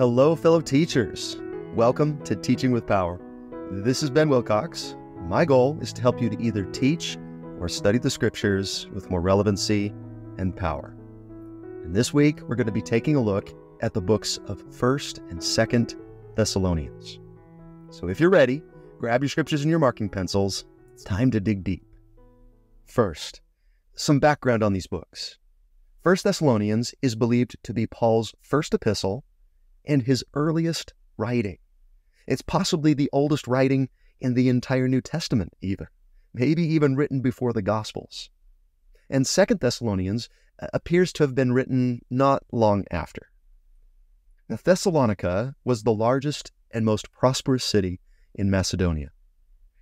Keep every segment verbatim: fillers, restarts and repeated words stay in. Hello, fellow teachers. Welcome to Teaching with Power. This is Ben Wilcox. My goal is to help you to either teach or study the scriptures with more relevancy and power. And this week, we're going to be taking a look at the books of first and second Thessalonians. So if you're ready, grab your scriptures and your marking pencils. It's time to dig deep. First, some background on these books. first Thessalonians is believed to be Paul's first epistle and his earliest writing. It's possibly the oldest writing in the entire New Testament, even, maybe even written before the Gospels. And second Thessalonians appears to have been written not long after. Now, Thessalonica was the largest and most prosperous city in Macedonia.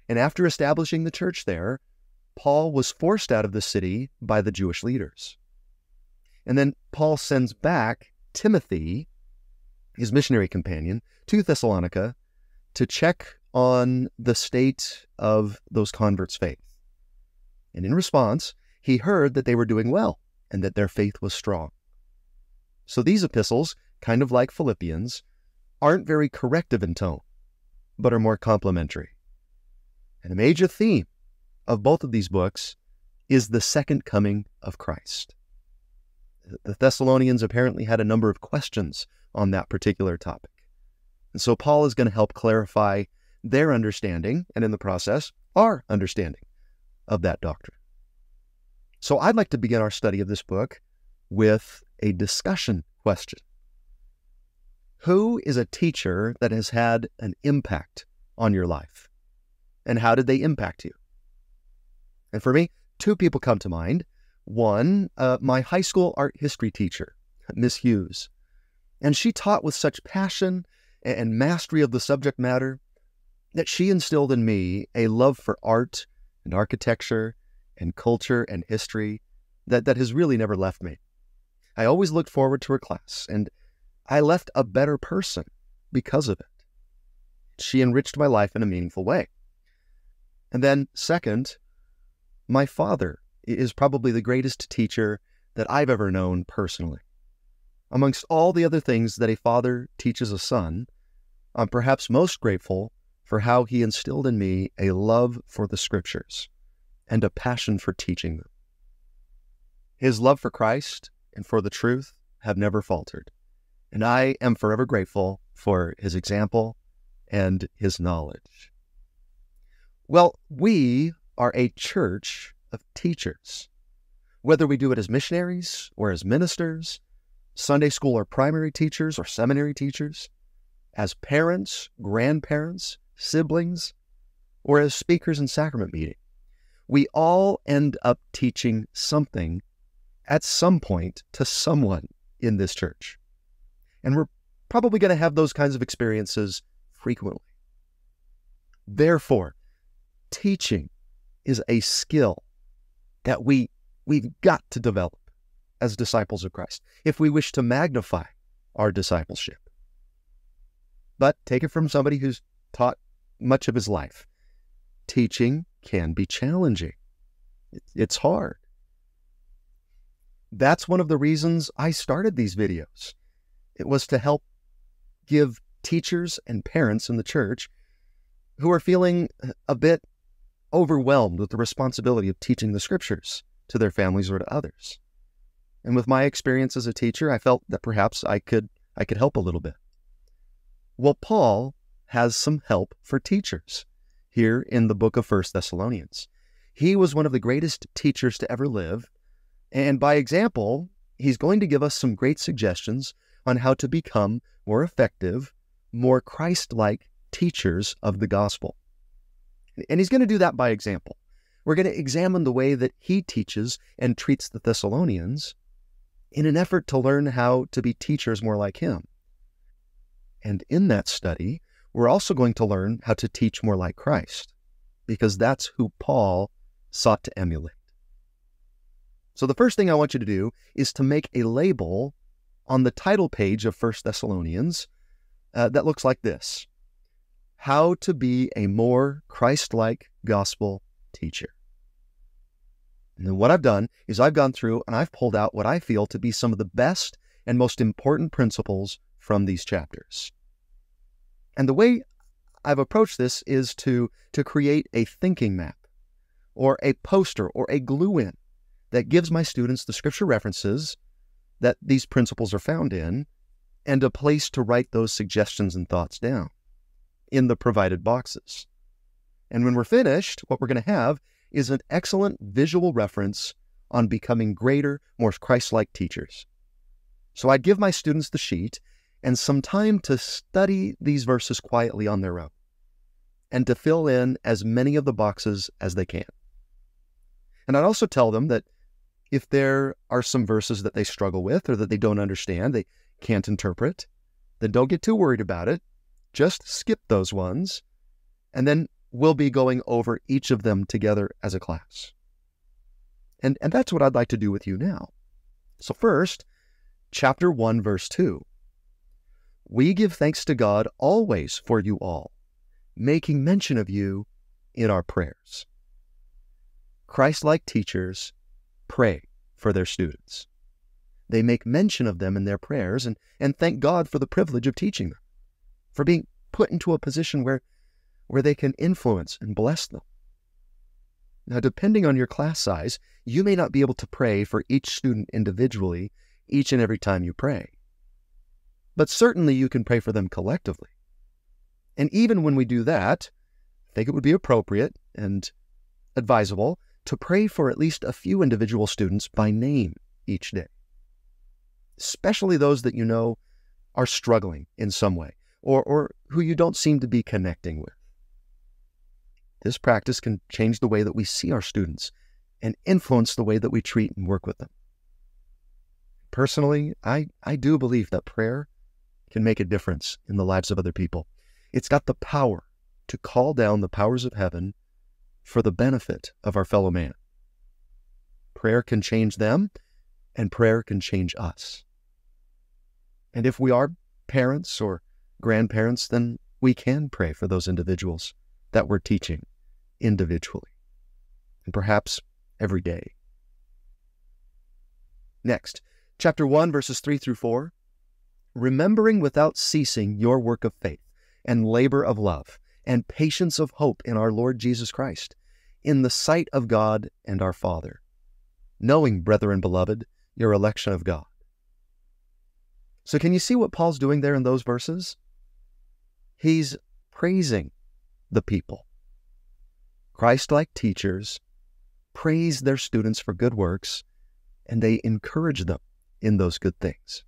And after establishing the church there, Paul was forced out of the city by the Jewish leaders. And then Paul sends back Timothy, his missionary companion, to Thessalonica to check on the state of those converts' faith. And in response, he heard that they were doing well and that their faith was strong. So these epistles, kind of like Philippians, aren't very corrective in tone, but are more complimentary. And a major theme of both of these books is the second coming of Christ. The Thessalonians apparently had a number of questions on that particular topic. And so Paul is going to help clarify their understanding, and in the process, our understanding of that doctrine. So I'd like to begin our study of this book with a discussion question. Who is a teacher that has had an impact on your life? And how did they impact you? And for me, two people come to mind. One, uh, my high school art history teacher, Miss Hughes. And she taught with such passion and mastery of the subject matter that she instilled in me a love for art and architecture and culture and history that, that has really never left me. I always looked forward to her class, and I left a better person because of it. She enriched my life in a meaningful way. And then second, my father is probably the greatest teacher that I've ever known personally. Amongst all the other things that a father teaches a son, I'm perhaps most grateful for how he instilled in me a love for the scriptures and a passion for teaching them. His love for Christ and for the truth have never faltered, and I am forever grateful for his example and his knowledge. Well, we are a church of teachers. Whether we do it as missionaries or as ministers, Sunday school or primary teachers or seminary teachers, as parents, grandparents, siblings, or as speakers in sacrament meeting, we all end up teaching something at some point to someone in this church. And we're probably going to have those kinds of experiences frequently. Therefore, teaching is a skill that we, we've got to develop as disciples of Christ, if we wish to magnify our discipleship. But take it from somebody who's taught much of his life. Teaching can be challenging. It's hard. That's one of the reasons I started these videos. It was to help give teachers and parents in the church who are feeling a bit overwhelmed with the responsibility of teaching the scriptures to their families or to others. And with my experience as a teacher, I felt that perhaps I could, I could help a little bit. Well, Paul has some help for teachers here in the book of first Thessalonians. He was one of the greatest teachers to ever live, and by example, he's going to give us some great suggestions on how to become more effective, more Christ-like teachers of the gospel. And he's going to do that by example. We're going to examine the way that he teaches and treats the Thessalonians in an effort to learn how to be teachers more like him. And in that study, we're also going to learn how to teach more like Christ, because that's who Paul sought to emulate. So the first thing I want you to do is to make a label on the title page of first Thessalonians uh, that looks like this: How to be a more Christ-like gospel teacher. And then what I've done is I've gone through and I've pulled out what I feel to be some of the best and most important principles from these chapters. And the way I've approached this is to, to create a thinking map, or a poster, or a glue-in that gives my students the scripture references that these principles are found in, and a place to write those suggestions and thoughts down in the provided boxes. And when we're finished, what we're going to have is an excellent visual reference on becoming greater, more Christ-like teachers. So I'd give my students the sheet and some time to study these verses quietly on their own, and to fill in as many of the boxes as they can. And I'd also tell them that if there are some verses that they struggle with or that they don't understand, they can't interpret, then don't get too worried about it. Just skip those ones, and then we'll be going over each of them together as a class. And, and that's what I'd like to do with you now. So first, chapter one, verse two. We give thanks to God always for you all, making mention of you in our prayers. Christ-like teachers pray for their students. They make mention of them in their prayers and, and thank God for the privilege of teaching them, for being put into a position where, where they can influence and bless them. Now, depending on your class size, you may not be able to pray for each student individually each and every time you pray, but certainly you can pray for them collectively. And even when we do that, I think it would be appropriate and advisable to pray for at least a few individual students by name each day, especially those that you know are struggling in some way, or, or who you don't seem to be connecting with. This practice can change the way that we see our students and influence the way that we treat and work with them. Personally, I, I do believe that prayer can make a difference in the lives of other people. It's got the power to call down the powers of heaven for the benefit of our fellow man. Prayer can change them, and prayer can change us. And if we are parents or grandparents, then we can pray for those individuals that we're teaching individually, and perhaps every day. Next, chapter one, verses three through four. Remembering without ceasing your work of faith, and labor of love, and patience of hope in our Lord Jesus Christ, in the sight of God and our Father, knowing, brethren beloved, your election of God. So can you see what Paul's doing there in those verses? He's praising the people. Christ-like teachers praise their students for good works, and they encourage them in those good things.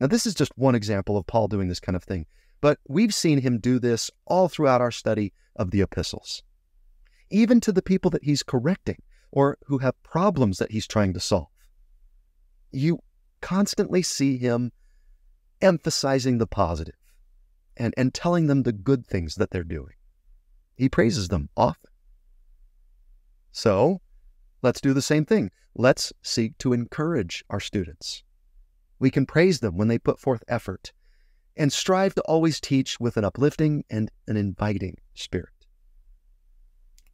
Now, this is just one example of Paul doing this kind of thing, but we've seen him do this all throughout our study of the epistles. Even to the people that he's correcting or who have problems that he's trying to solve, you constantly see him emphasizing the positive and, and telling them the good things that they're doing. He praises them often. So let's do the same thing. Let's seek to encourage our students. We can praise them when they put forth effort, and strive to always teach with an uplifting and an inviting spirit.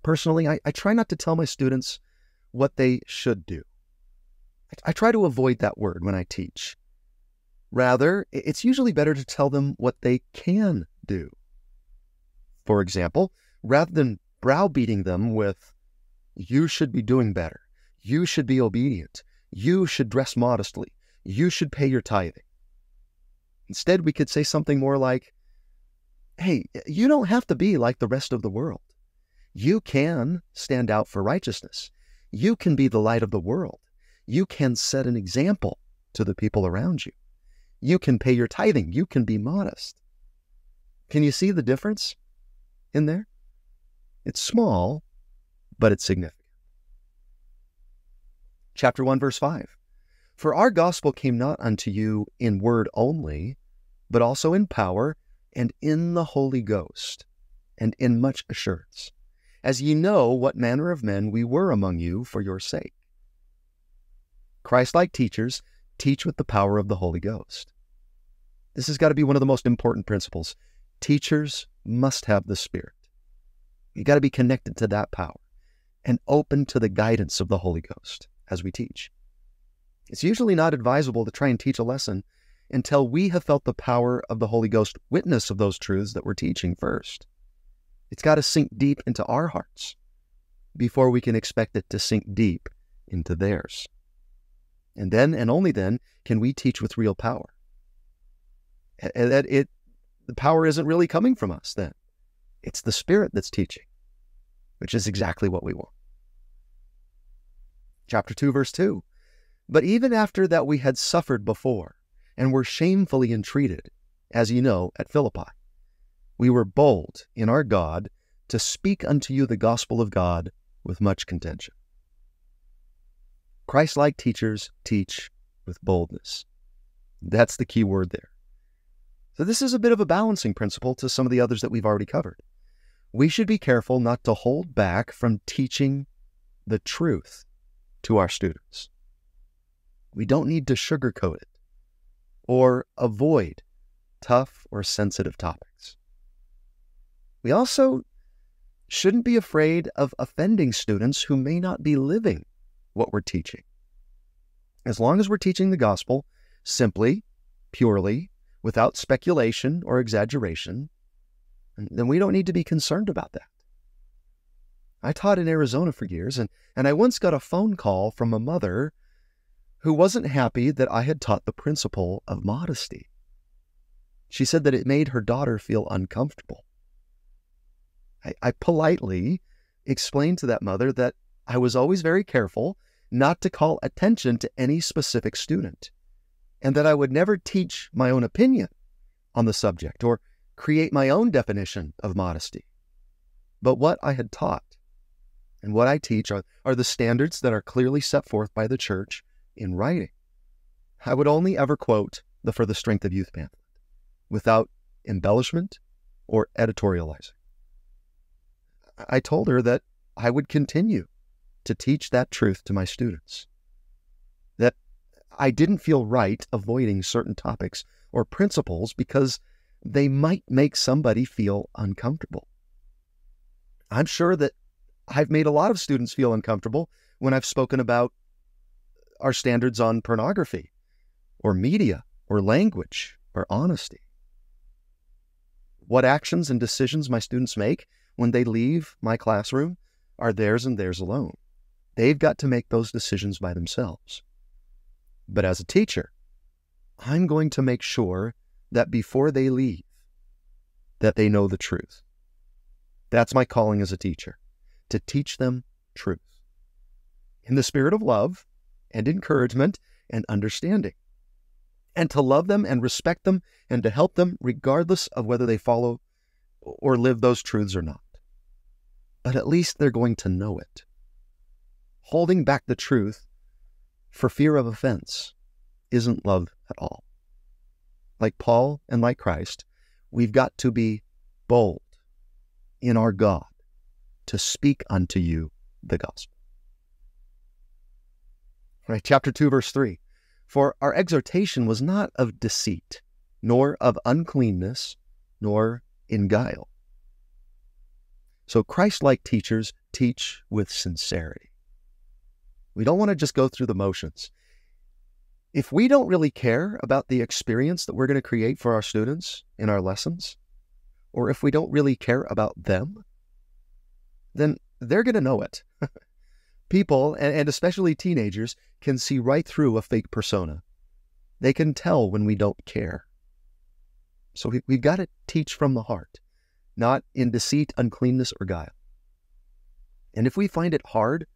Personally, I, I try not to tell my students what they should do. I, I try to avoid that word when I teach. Rather, it's usually better to tell them what they can do. For example, rather than browbeating them with, you should be doing better, you should be obedient, you should dress modestly, you should pay your tithing. Instead, we could say something more like, hey, you don't have to be like the rest of the world. You can stand out for righteousness. You can be the light of the world. You can set an example to the people around you. You can pay your tithing. You can be modest. Can you see the difference in there? It's small, but it's significant. Chapter one, verse five. For our gospel came not unto you in word only, but also in power, and in the Holy Ghost, and in much assurance, as ye know what manner of men we were among you for your sake. Christ-like teachers teach with the power of the Holy Ghost. This has got to be one of the most important principles. Teachers must have the Spirit. You've got to be connected to that power, and open to the guidance of the Holy Ghost as we teach. It's usually not advisable to try and teach a lesson until we have felt the power of the Holy Ghost witness of those truths that we're teaching first. It's got to sink deep into our hearts before we can expect it to sink deep into theirs. And then, and only then, can we teach with real power. And that it, the power isn't really coming from us then. It's the Spirit that's teaching, which is exactly what we want. Chapter two, verse two. But even after that we had suffered before, and were shamefully entreated, as ye know, at Philippi, we were bold in our God to speak unto you the gospel of God with much contention. Christ-like teachers teach with boldness. That's the key word there. So this is a bit of a balancing principle to some of the others that we've already covered. We should be careful not to hold back from teaching the truth to our students. We don't need to sugarcoat it or avoid tough or sensitive topics. We also shouldn't be afraid of offending students who may not be living what we're teaching. As long as we're teaching the gospel simply, purely, without speculation or exaggeration, then we don't need to be concerned about that. I taught in Arizona for years, and, and I once got a phone call from a mother who wasn't happy that I had taught the principle of modesty. She said that it made her daughter feel uncomfortable. I, I politely explained to that mother that I was always very careful not to call attention to any specific student, and that I would never teach my own opinion on the subject or create my own definition of modesty. But what I had taught and what I teach are, are the standards that are clearly set forth by the church in writing. I would only ever quote the For the Strength of Youth pamphlet without embellishment or editorializing. I told her that I would continue to teach that truth to my students, that I didn't feel right avoiding certain topics or principles because they might make somebody feel uncomfortable. I'm sure that I've made a lot of students feel uncomfortable when I've spoken about our standards on pornography or media or language or honesty. What actions and decisions my students make when they leave my classroom are theirs and theirs alone. They've got to make those decisions by themselves. But as a teacher, I'm going to make sure that before they leave, that they know the truth. That's my calling as a teacher, to teach them truth in the spirit of love and encouragement and understanding, and to love them and respect them and to help them regardless of whether they follow or live those truths or not. But at least they're going to know it. Holding back the truth for fear of offense isn't love at all. Like Paul and like Christ, we've got to be bold in our God to speak unto you the gospel. All right, chapter two, verse three. For our exhortation was not of deceit, nor of uncleanness, nor in guile. So Christ-like teachers teach with sincerity. We don't want to just go through the motions. If we don't really care about the experience that we're going to create for our students in our lessons, or if we don't really care about them, then they're going to know it. People, and, and especially teenagers, can see right through a fake persona. They can tell when we don't care. So we, we've got to teach from the heart, not in deceit, uncleanness, or guile. And if we find it hard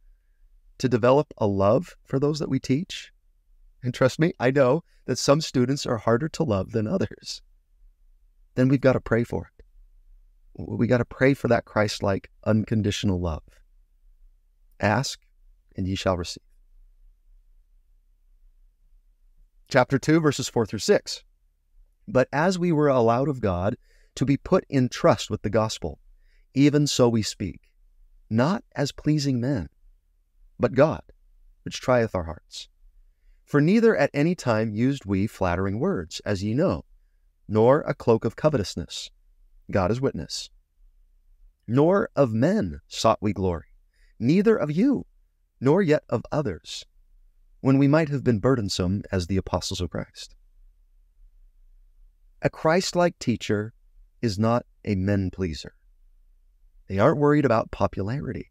to develop a love for those that we teach, and trust me, I know that some students are harder to love than others, then we've got to pray for it. We've got to pray for that Christ-like, unconditional love. Ask, and ye shall receive. Chapter two, verses four through six. But as we were allowed of God to be put in trust with the gospel, even so we speak, not as pleasing men, but God, which trieth our hearts. For neither at any time used we flattering words, as ye know, nor a cloak of covetousness, God is witness. Nor of men sought we glory, neither of you, nor yet of others, when we might have been burdensome as the apostles of Christ. A Christ-like teacher is not a men-pleaser. They aren't worried about popularity,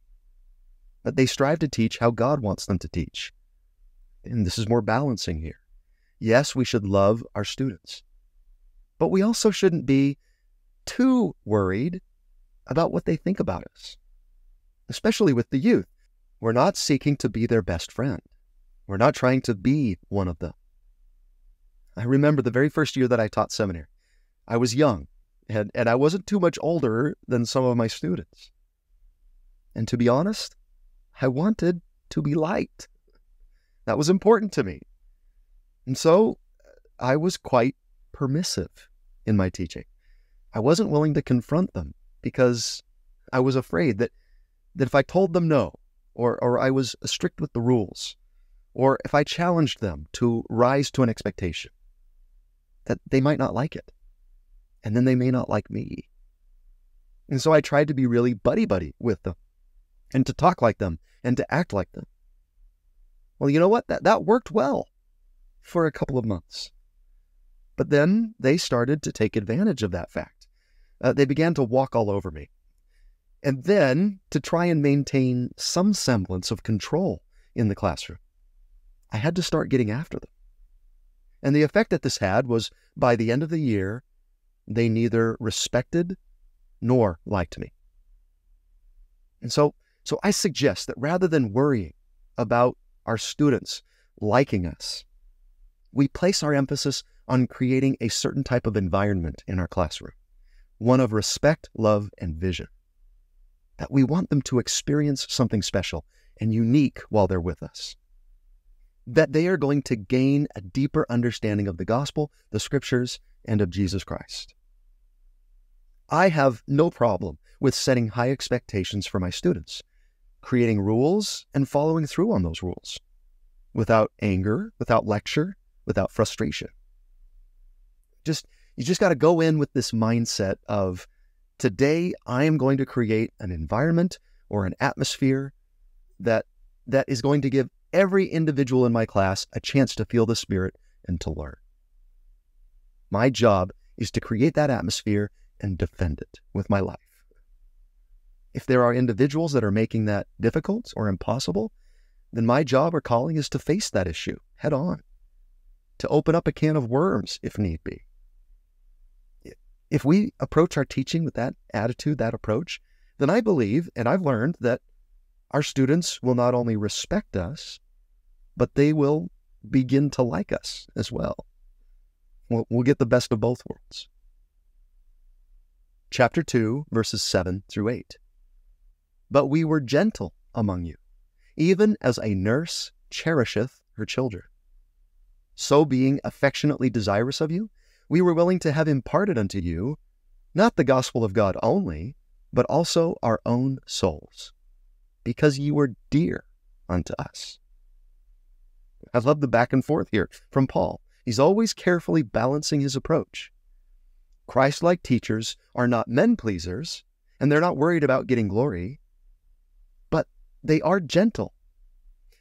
but they strive to teach how God wants them to teach. And this is more balancing here. Yes, we should love our students, but we also shouldn't be too worried about what they think about us, especially with the youth. We're not seeking to be their best friend. We're not trying to be one of them. I remember the very first year that I taught seminary. I was young, and, and I wasn't too much older than some of my students. And to be honest, I wanted to be liked. That was important to me. And so I was quite permissive in my teaching. I wasn't willing to confront them because I was afraid that, that if I told them no, or, or I was strict with the rules, or if I challenged them to rise to an expectation, that they might not like it. And then they may not like me. And so I tried to be really buddy-buddy with them, and to talk like them, and to act like them. Well, you know what? That, that worked well for a couple of months. But then they started to take advantage of that fact. Uh, they began to walk all over me. And then to try and maintain some semblance of control in the classroom, I had to start getting after them. And the effect that this had was, by the end of the year, they neither respected nor liked me. And so, so I suggest that rather than worrying about our students liking us, we place our emphasis on creating a certain type of environment in our classroom, one of respect, love, and vision, that we want them to experience something special and unique while they're with us, that they are going to gain a deeper understanding of the gospel, the scriptures, and of Jesus Christ. I have no problem with setting high expectations for my students, creating rules and following through on those rules, without anger, without lecture, without frustration. Just, you just got to go in with this mindset of, today I am going to create an environment or an atmosphere that that is going to give every individual in my class a chance to feel the Spirit and to learn. My job is to create that atmosphere and defend it with my life. If there are individuals that are making that difficult or impossible, then my job or calling is to face that issue head on, to open up a can of worms if need be. If we approach our teaching with that attitude, that approach, then I believe, and I've learned, that our students will not only respect us, but they will begin to like us as well. We'll, we'll get the best of both worlds. Chapter two, verses seven through eight. But we were gentle among you, even as a nurse cherisheth her children. So being affectionately desirous of you, we were willing to have imparted unto you, not the gospel of God only, but also our own souls, because ye were dear unto us. I love the back and forth here from Paul. He's always carefully balancing his approach. Christ-like teachers are not men-pleasers, and they're not worried about getting glory, but they are gentle.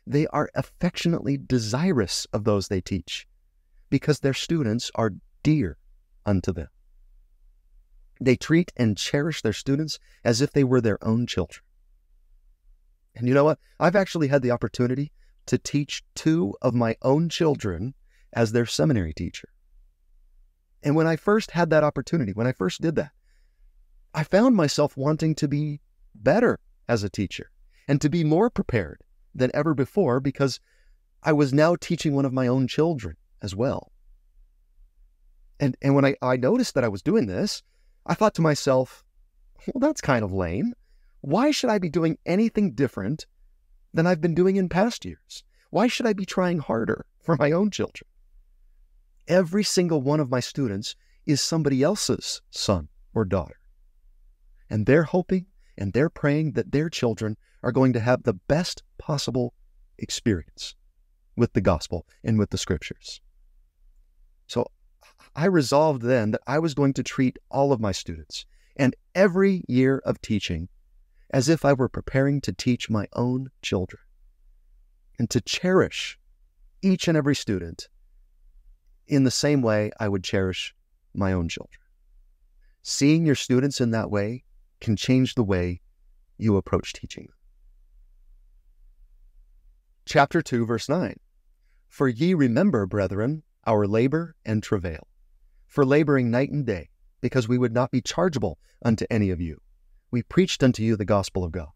They are affectionately desirous of those they teach, because their students are dear unto them. They treat and cherish their students as if they were their own children. And you know what? I've actually had the opportunity to teach two of my own children as their seminary teacher. And when I first had that opportunity, when I first did that, I found myself wanting to be better as a teacher and to be more prepared than ever before, because I was now teaching one of my own children as well. And, and when I, I noticed that I was doing this, I thought to myself, well, that's kind of lame. Why should I be doing anything different than I've been doing in past years? Why should I be trying harder for my own children? Every single one of my students is somebody else's son or daughter. And they're hoping and they're praying that their children are going to have the best possible experience with the gospel and with the scriptures. So I resolved then that I was going to treat all of my students and every year of teaching as if I were preparing to teach my own children, and to cherish each and every student in the same way I would cherish my own children. Seeing your students in that way can change the way you approach teaching. Chapter two, verse nine. For ye remember, brethren, our labor and travail, for laboring night and day, because we would not be chargeable unto any of you. We preached unto you the gospel of God.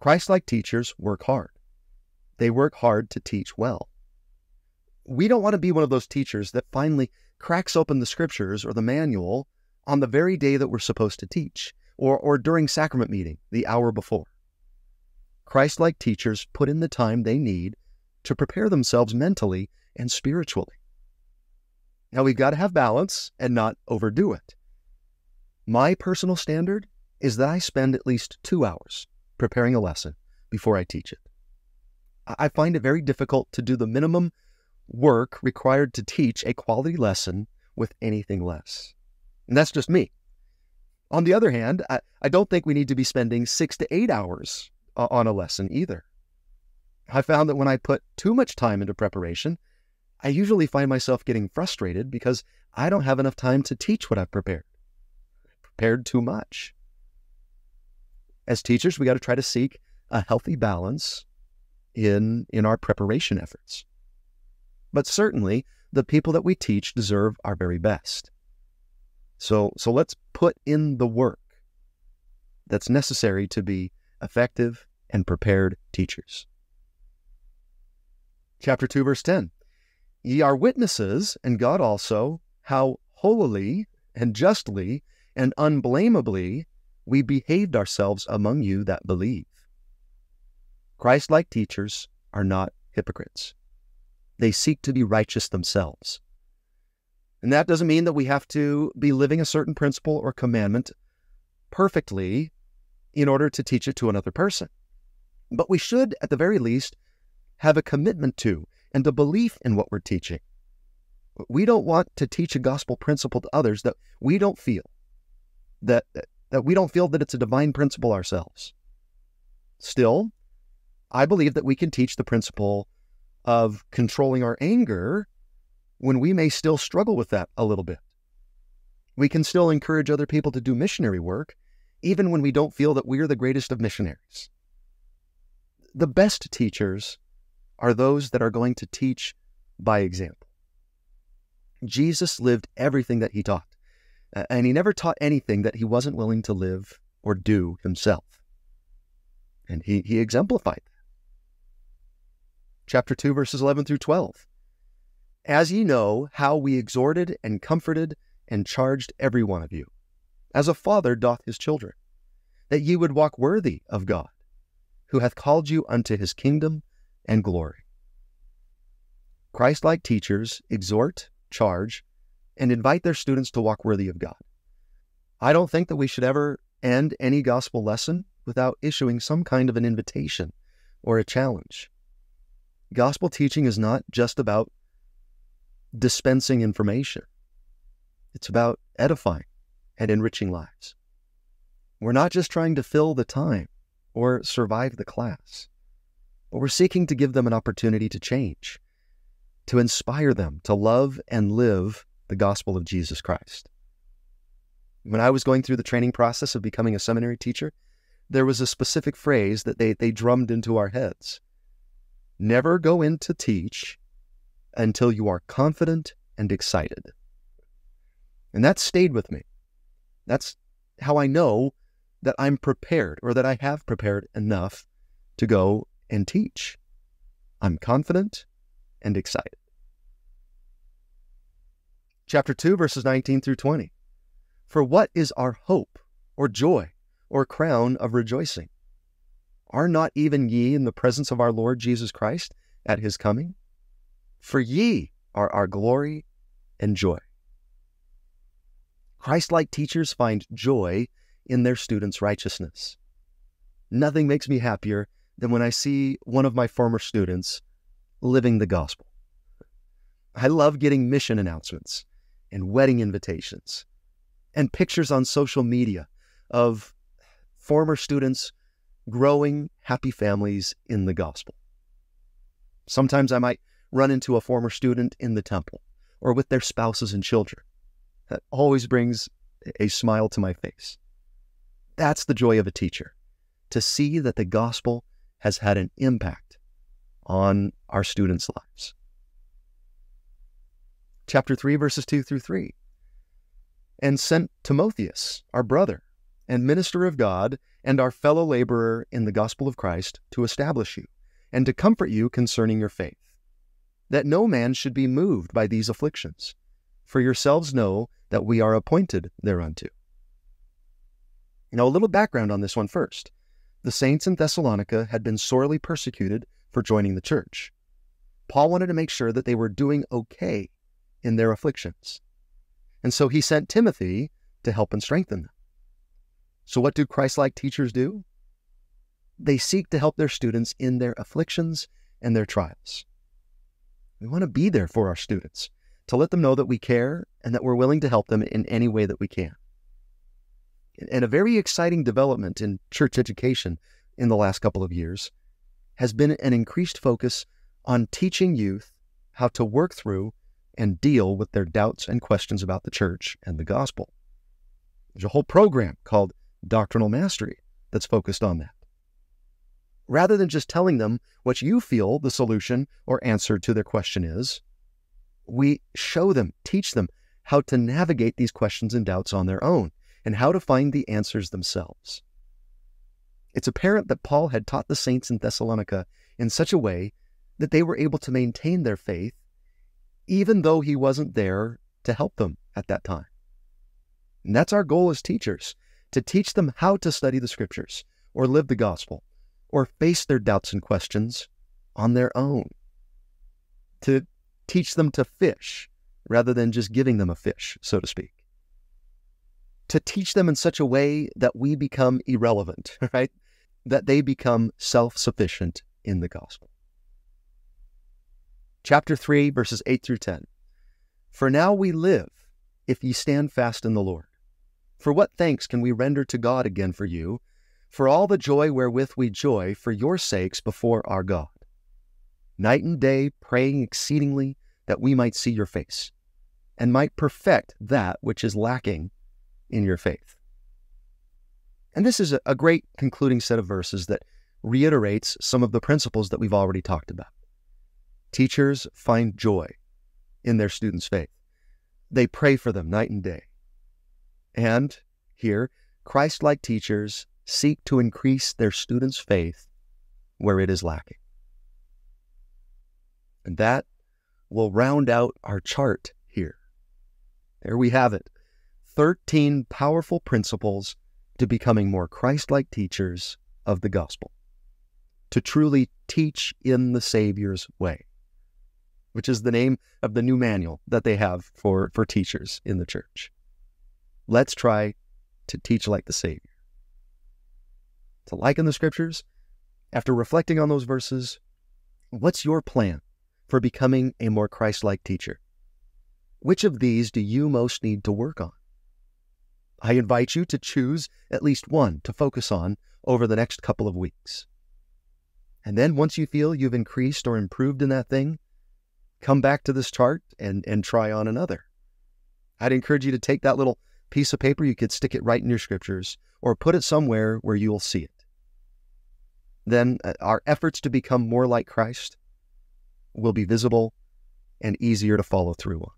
Christ-like teachers work hard. They work hard to teach well. We don't want to be one of those teachers that finally cracks open the scriptures or the manual on the very day that we're supposed to teach, or, or during sacrament meeting, the hour before. Christ-like teachers put in the time they need to prepare themselves mentally and spiritually. Now, we've got to have balance and not overdo it. My personal standard is that I spend at least two hours preparing a lesson before I teach it. I find it very difficult to do the minimum work required to teach a quality lesson with anything less. And that's just me. On the other hand, I, I don't think we need to be spending six to eight hours uh, on a lesson either. I found that when I put too much time into preparation, I usually find myself getting frustrated because I don't have enough time to teach what I've prepared. I prepared too much. As teachers, we got to try to seek a healthy balance in, in our preparation efforts. But certainly, the people that we teach deserve our very best. So, so let's put in the work that's necessary to be effective and prepared teachers. Chapter two, verse ten. Ye are witnesses, and God also, how holily and justly and unblameably we behaved ourselves among you that believe. Christ-like teachers are not hypocrites. They seek to be righteous themselves. And that doesn't mean that we have to be living a certain principle or commandment perfectly in order to teach it to another person. But we should, at the very least, have a commitment to and a belief in what we're teaching. We don't want to teach a gospel principle to others that we don't feel, that, that we don't feel that it's a divine principle ourselves. Still, I believe that we can teach the principle of controlling our anger when we may still struggle with that a little bit. We can still encourage other people to do missionary work, even when we don't feel that we're the greatest of missionaries. The best teachers are those that are going to teach by example. Jesus lived everything that he taught, and he never taught anything that he wasn't willing to live or do himself. And he, he exemplified that. Chapter two, verses eleven through twelve. As ye know how we exhorted and comforted and charged every one of you, as a father doth his children, that ye would walk worthy of God, who hath called you unto his kingdom and glory. Christ-like teachers exhort, charge, and invite their students to walk worthy of God. I don't think that we should ever end any gospel lesson without issuing some kind of an invitation or a challenge. Gospel teaching is not just about dispensing information. It's about edifying and enriching lives. We're not just trying to fill the time or survive the class, but we're seeking to give them an opportunity to change, to inspire them to love and live the gospel of Jesus Christ. When I was going through the training process of becoming a seminary teacher, there was a specific phrase that they, they drummed into our heads. Never go in to teach until you are confident and excited. And that stayed with me. That's how I know that I'm prepared, or that I have prepared enough to go and teach. I'm confident and excited. Chapter two, verses nineteen through twenty. For what is our hope, or joy, or crown of rejoicing? Are not even ye in the presence of our Lord Jesus Christ at his coming? For ye are our glory and joy. Christ-like teachers find joy in their students' righteousness. Nothing makes me happier than when I see one of my former students living the gospel. I love getting mission announcements and wedding invitations and pictures on social media of former students growing happy families in the gospel. Sometimes I might run into a former student in the temple or with their spouses and children, that always brings a smile to my face. That's the joy of a teacher, to see that the gospel has had an impact on our students' lives. Chapter three, verses two through three. And sent Timotheus, our brother, and minister of God, and our fellow laborer in the gospel of Christ, to establish you, and to comfort you concerning your faith, that no man should be moved by these afflictions. For yourselves know that we are appointed thereunto. Now, a little background on this one first. The saints in Thessalonica had been sorely persecuted for joining the church. Paul wanted to make sure that they were doing okay in their afflictions. And so he sent Timothy to help and strengthen them. So what do Christ-like teachers do? They seek to help their students in their afflictions and their trials. We want to be there for our students, to let them know that we care and that we're willing to help them in any way that we can. And a very exciting development in church education in the last couple of years has been an increased focus on teaching youth how to work through and deal with their doubts and questions about the church and the gospel. There's a whole program called Doctrinal Mastery that's focused on that. Rather than just telling them what you feel the solution or answer to their question is, we show them, teach them how to navigate these questions and doubts on their own and how to find the answers themselves. It's apparent that Paul had taught the saints in Thessalonica in such a way that they were able to maintain their faith even though he wasn't there to help them at that time. And that's our goal as teachers, to teach them how to study the scriptures or live the gospel or face their doubts and questions on their own, to teach them to fish rather than just giving them a fish, so to speak, to teach them in such a way that we become irrelevant, right? That they become self-sufficient in the gospel. Chapter three, verses eight through ten. For now we live, if ye stand fast in the Lord. For what thanks can we render to God again for you, for all the joy wherewith we joy for your sakes before our God, night and day praying exceedingly that we might see your face, and might perfect that which is lacking in your faith. And this is a great concluding set of verses that reiterates some of the principles that we've already talked about. Teachers find joy in their students' faith. They pray for them night and day. And here, Christ-like teachers seek to increase their students' faith where it is lacking. And that will round out our chart here. There we have it. thirteen powerful principles to becoming more Christ-like teachers of the gospel. To truly teach in the Savior's way, which is the name of the new manual that they have for, for teachers in the church. Let's try to teach like the Savior. To liken the scriptures, after reflecting on those verses, what's your plan for becoming a more Christ-like teacher? Which of these do you most need to work on? I invite you to choose at least one to focus on over the next couple of weeks. And then once you feel you've increased or improved in that thing, come back to this chart and, and try on another. I'd encourage you to take that little piece of paper. You could stick it right in your scriptures or put it somewhere where you'll see it. Then our efforts to become more like Christ will be visible and easier to follow through on.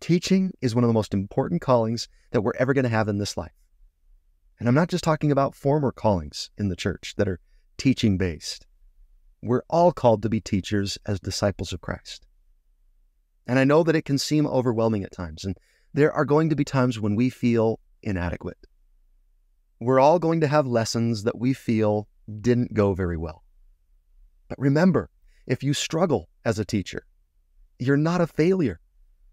Teaching is one of the most important callings that we're ever going to have in this life. And I'm not just talking about former callings in the church that are teaching-based. We're all called to be teachers as disciples of Christ. And I know that it can seem overwhelming at times, and there are going to be times when we feel inadequate. We're all going to have lessons that we feel didn't go very well. But remember, if you struggle as a teacher, you're not a failure.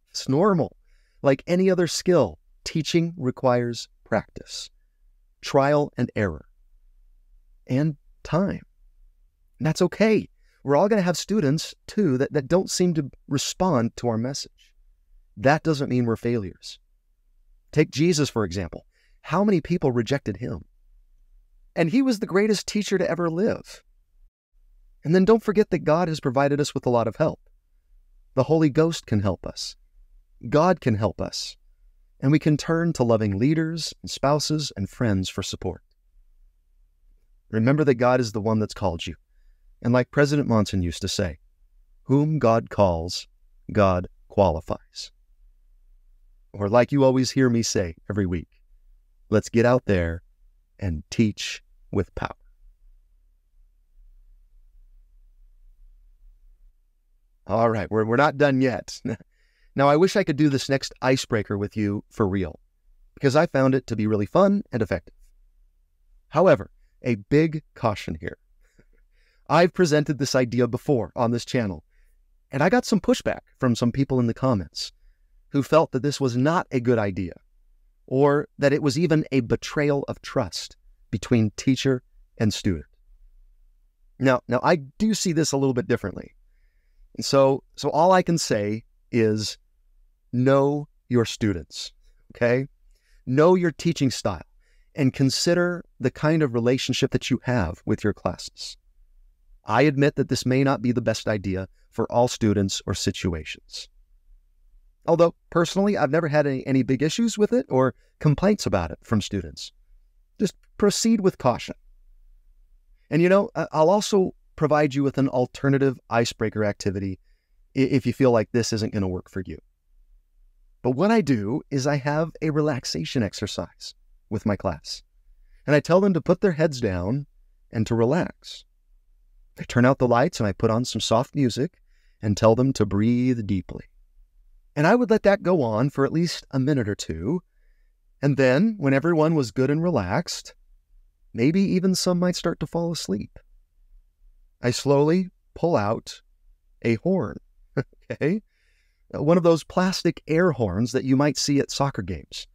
It's normal. Like any other skill, teaching requires practice, trial and error, and time. And that's okay. We're all going to have students, too, that, that don't seem to respond to our message. That doesn't mean we're failures. Take Jesus, for example. How many people rejected him? And he was the greatest teacher to ever live. And then don't forget that God has provided us with a lot of help. The Holy Ghost can help us. God can help us, and we can turn to loving leaders and spouses and friends for support. Remember that God is the one that's called you, and like President Monson used to say, whom God calls, God qualifies. Or like you always hear me say every week, let's get out there and teach with power. All right, we're, we're not done yet. Now, I wish I could do this next icebreaker with you for real, because I found it to be really fun and effective. However, a big caution here. I've presented this idea before on this channel, and I got some pushback from some people in the comments who felt that this was not a good idea, or that it was even a betrayal of trust between teacher and student. Now, now I do see this a little bit differently. And so, so all I can say is, know your students, okay? Know your teaching style and consider the kind of relationship that you have with your classes. I admit that this may not be the best idea for all students or situations. Although, personally, I've never had any, any big issues with it or complaints about it from students. Just proceed with caution. And you know, I'll also provide you with an alternative icebreaker activity if you feel like this isn't going to work for you. But what I do is I have a relaxation exercise with my class, and I tell them to put their heads down and to relax. I turn out the lights and I put on some soft music and tell them to breathe deeply. And I would let that go on for at least a minute or two, and then when everyone was good and relaxed, maybe even some might start to fall asleep. I slowly pull out a horn. Okay, one of those plastic air horns that you might see at soccer games.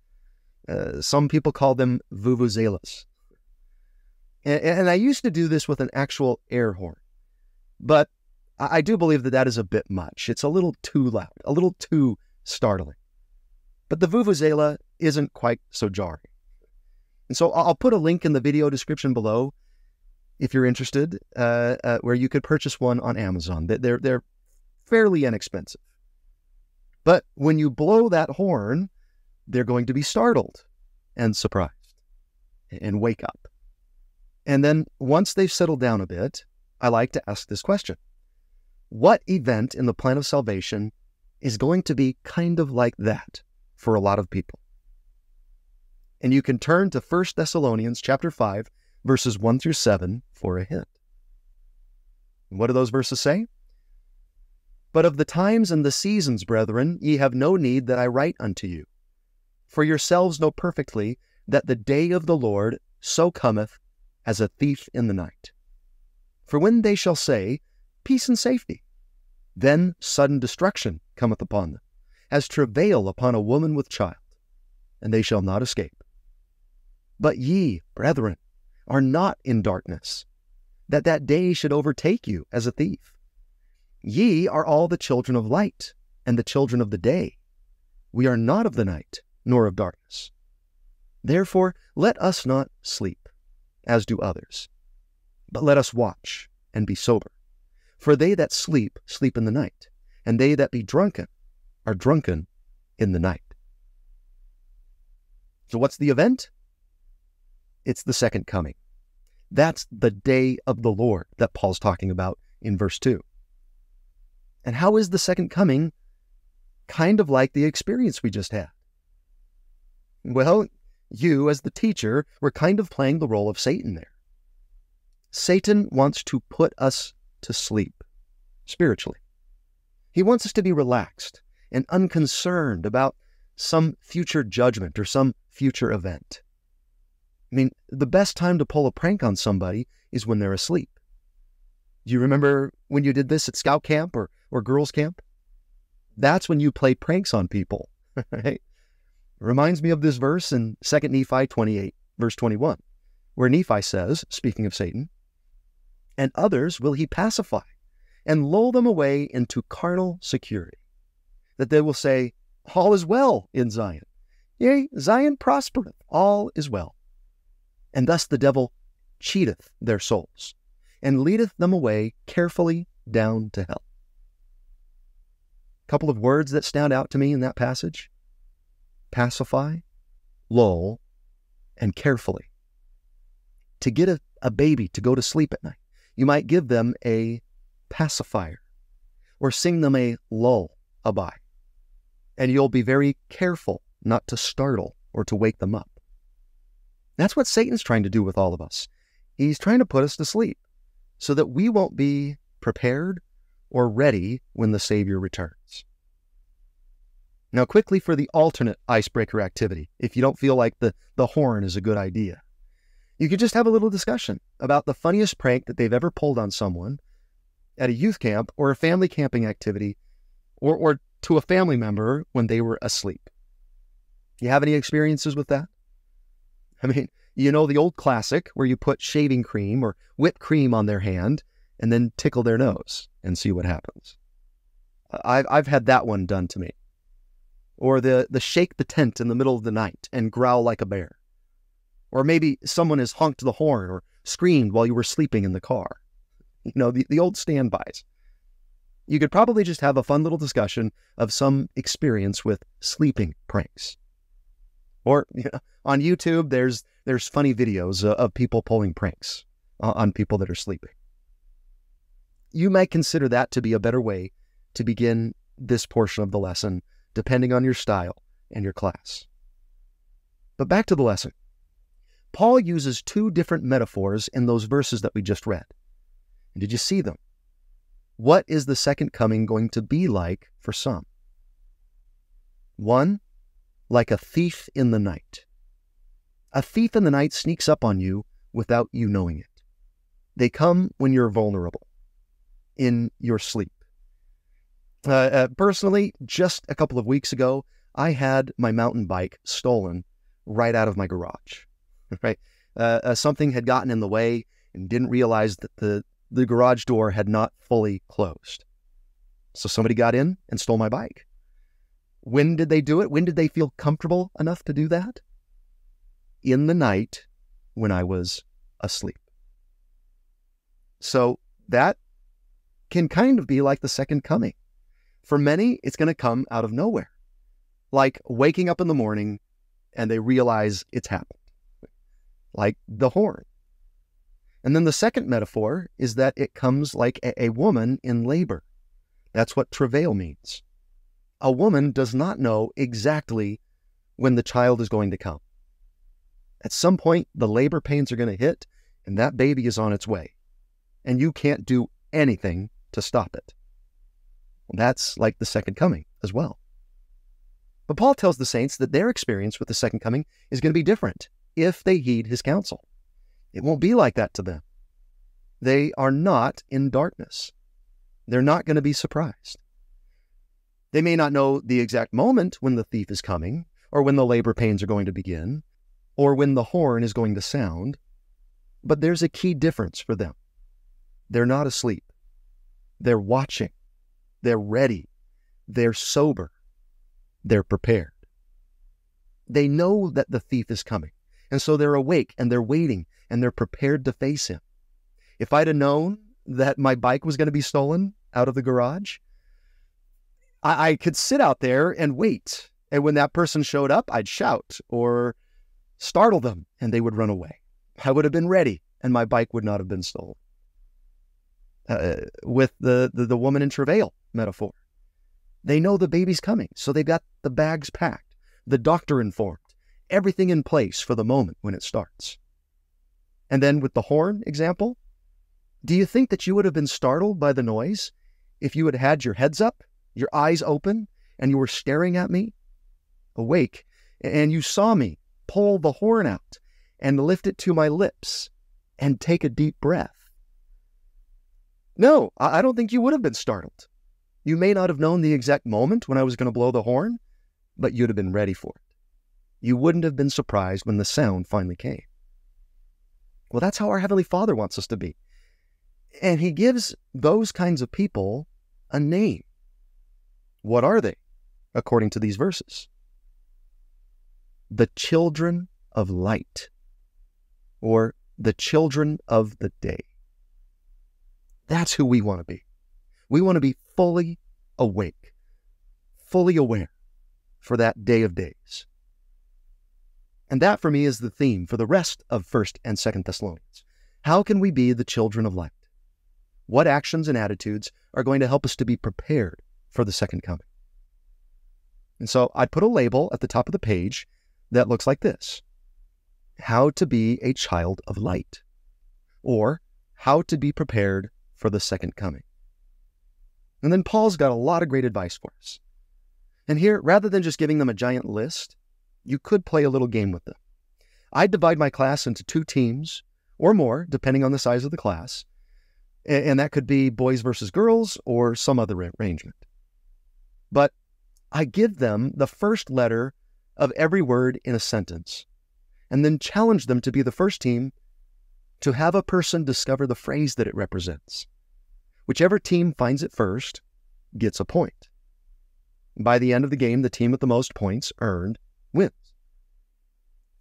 Uh, some people call them vuvuzelas. And, and I used to do this with an actual air horn, but I do believe that that is a bit much. It's a little too loud, a little too startling. But the vuvuzela isn't quite so jarring. And so I'll put a link in the video description below if you're interested, uh, uh, where you could purchase one on Amazon. They're, they're fairly inexpensive. But when you blow that horn, they're going to be startled and surprised and wake up. And then once they've settled down a bit, I like to ask this question. What event in the plan of salvation is going to be kind of like that for a lot of people? And you can turn to First Thessalonians chapter five, verses one through seven for a hint. What do those verses say? But of the times and the seasons, brethren, ye have no need that I write unto you. For yourselves know perfectly that the day of the Lord so cometh as a thief in the night. For when they shall say, peace and safety, then sudden destruction cometh upon them, as travail upon a woman with child, and they shall not escape. But ye, brethren, are not in darkness, that that day should overtake you as a thief. Ye are all the children of light, and the children of the day. We are not of the night, nor of darkness. Therefore, let us not sleep, as do others, but let us watch and be sober. For they that sleep, sleep in the night, and they that be drunken are drunken in the night. So what's the event? It's the second coming. That's the day of the Lord that Paul's talking about in verse two. And how is the second coming kind of like the experience we just had? Well, you, as the teacher, were kind of playing the role of Satan there. Satan wants to put us to sleep, spiritually. He wants us to be relaxed and unconcerned about some future judgment or some future event. I mean, the best time to pull a prank on somebody is when they're asleep. Do you remember when you did this at scout camp or, or girls camp? That's when you play pranks on people, right? Reminds me of this verse in Second Nephi twenty-eight, verse twenty-one, where Nephi says, speaking of Satan, and others will he pacify, and lull them away into carnal security, that they will say, all is well in Zion. Yea, Zion prospereth, all is well. And thus the devil cheateth their souls, and leadeth them away carefully down to hell. couple of words that stand out to me in that passage: pacify, lull, and carefully. To get a, a baby to go to sleep at night, you might give them a pacifier or sing them a lull, a bye. And you'll be very careful not to startle or to wake them up. That's what Satan's trying to do with all of us. He's trying to put us to sleep so that we won't be prepared or ready when the Savior returns. Now, quickly for the alternate icebreaker activity, if you don't feel like the, the horn is a good idea, you could just have a little discussion about the funniest prank that they've ever pulled on someone at a youth camp or a family camping activity or, or to a family member when they were asleep. You have any experiences with that? I mean, you know the old classic where you put shaving cream or whipped cream on their hand and then tickle their nose and see what happens. I've, I've had that one done to me. Or the, the shake the tent in the middle of the night and growl like a bear. Or maybe someone has honked the horn or screamed while you were sleeping in the car. You know, the, the old standbys. You could probably just have a fun little discussion of some experience with sleeping pranks. Or, you know, on YouTube, there's there's funny videos uh, of people pulling pranks uh, on people that are sleeping. You might consider that to be a better way to begin this portion of the lesson, depending on your style and your class. But back to the lesson. Paul uses two different metaphors in those verses that we just read. And did you see them? What is the second coming going to be like for some? One, like a thief in the night. A thief in the night sneaks up on you without you knowing it. They come when you're vulnerable, in your sleep. Uh, uh, personally, just a couple of weeks ago, I had my mountain bike stolen right out of my garage. Right? Uh, uh, something had gotten in the way and didn't realize that the, the garage door had not fully closed. So somebody got in and stole my bike. When did they do it? When did they feel comfortable enough to do that? In the night when I was asleep. So that can kind of be like the second coming. For many, it's going to come out of nowhere, like waking up in the morning and they realize it's happened, like the horn. And then the second metaphor is that it comes like a, a woman in labor. That's what travail means. A woman does not know exactly when the child is going to come. At some point, the labor pains are going to hit, and that baby is on its way, and you can't do anything to stop it. Well, that's like the second coming as well. But Paul tells the saints that their experience with the second coming is going to be different if they heed his counsel. It won't be like that to them. They are not in darkness. They're not going to be surprised. They may not know the exact moment when the thief is coming, or when the labor pains are going to begin, or when the horn is going to sound, but there's a key difference for them. They're not asleep. They're watching. They're ready. They're sober. They're prepared. They know that the thief is coming. And so they're awake and they're waiting and they're prepared to face him. If I'd have known that my bike was going to be stolen out of the garage, I, I could sit out there and wait. And when that person showed up, I'd shout or startle them and they would run away. I would have been ready and my bike would not have been stolen. Uh, with the, the, the woman in travail metaphor, they know the baby's coming. So they've got the bags packed, the doctor informed, everything in place for the moment when it starts. And then with the horn example, do you think that you would have been startled by the noise if you had had your heads up, your eyes open, and you were staring at me awake, and you saw me pull the horn out and lift it to my lips and take a deep breath? No, I don't think you would have been startled. You may not have known the exact moment when I was going to blow the horn, but you'd have been ready for it. You wouldn't have been surprised when the sound finally came. Well, that's how our Heavenly Father wants us to be. And He gives those kinds of people a name. What are they, according to these verses? The children of light, or the children of the day. That's who we want to be. We want to be fully awake, fully aware for that day of days. And that for me is the theme for the rest of First and Second Thessalonians. How can we be the children of light? What actions and attitudes are going to help us to be prepared for the second coming? And so I put a label at the top of the page that looks like this: how to be a child of light, or how to be prepared for the second coming. And then Paul's got a lot of great advice for us. And here, rather than just giving them a giant list, you could play a little game with them. I'd divide my class into two teams or more, depending on the size of the class. And that could be boys versus girls or some other arrangement. But I give them the first letter of every word in a sentence, and then challenge them to be the first team to have a person discover the phrase that it represents. Whichever team finds it first gets a point. By the end of the game, the team with the most points earned wins.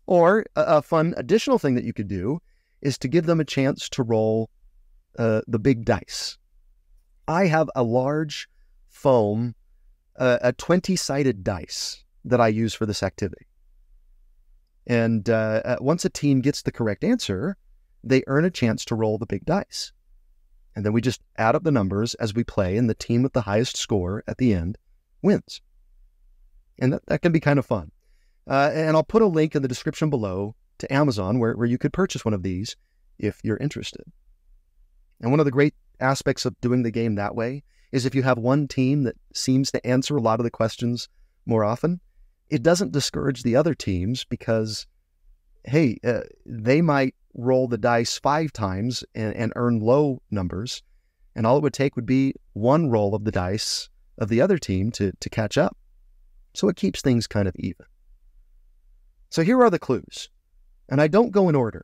Or a fun additional thing that you could do is to give them a chance to roll uh, the big dice. I have a large foam, uh, a twenty-sided dice that I use for this activity. And uh, once a team gets the correct answer, they earn a chance to roll the big dice. And then we just add up the numbers as we play, and the team with the highest score at the end wins. And that, that can be kind of fun. Uh, and I'll put a link in the description below to Amazon where, where you could purchase one of these if you're interested. And one of the great aspects of doing the game that way is if you have one team that seems to answer a lot of the questions more often, it doesn't discourage the other teams because, hey, uh, they might roll the dice five times and, and earn low numbers, and all it would take would be one roll of the dice of the other team to, to catch up. So it keeps things kind of even. So here are the clues. And I don't go in order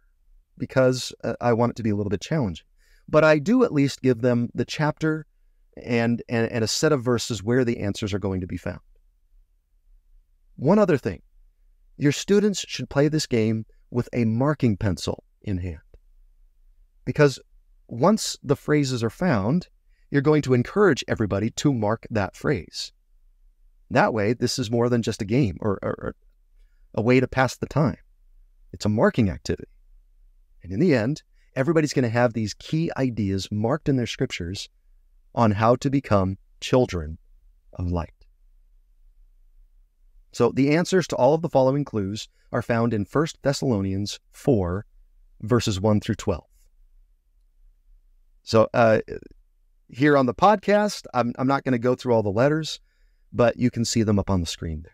because uh, I want it to be a little bit challenging. But I do at least give them the chapter and, and, and a set of verses where the answers are going to be found. One other thing, your students should play this game with a marking pencil in hand. Because once the phrases are found, you're going to encourage everybody to mark that phrase. That way, this is more than just a game or, or, or a way to pass the time. It's a marking activity. And in the end, everybody's going to have these key ideas marked in their scriptures on how to become children of light. So the answers to all of the following clues are found in First Thessalonians four, verses one through twelve. So uh, here on the podcast, I'm, I'm not going to go through all the letters, but you can see them up on the screen there.